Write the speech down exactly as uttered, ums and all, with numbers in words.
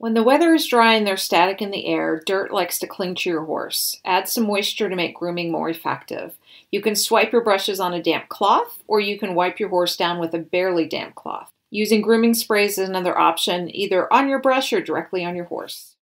When the weather is dry and there's static in the air, dirt likes to cling to your horse. Add some moisture to make grooming more effective. You can swipe your brushes on a damp cloth, or you can wipe your horse down with a barely damp cloth. Using grooming sprays is another option, either on your brush or directly on your horse.